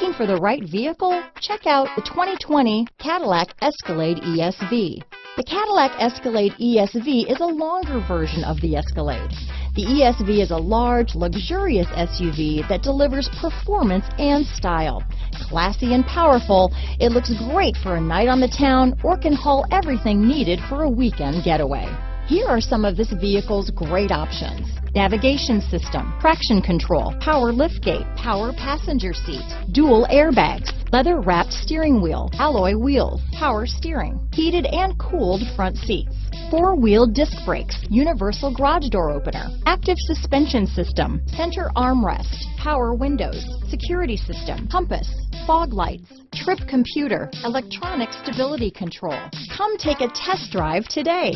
Looking for the right vehicle? Check out the 2020 Cadillac Escalade ESV. The Cadillac Escalade ESV is a longer version of the Escalade. The ESV is a large, luxurious SUV that delivers performance and style. Classy and powerful, it looks great for a night on the town or can haul everything needed for a weekend getaway. Here are some of this vehicle's great options: navigation system, traction control, power liftgate, power passenger seat, dual airbags, leather-wrapped steering wheel, alloy wheels, power steering, heated and cooled front seats, four-wheel disc brakes, universal garage door opener, active suspension system, center armrest, power windows, security system, compass, fog lights, trip computer, electronic stability control. Come take a test drive today.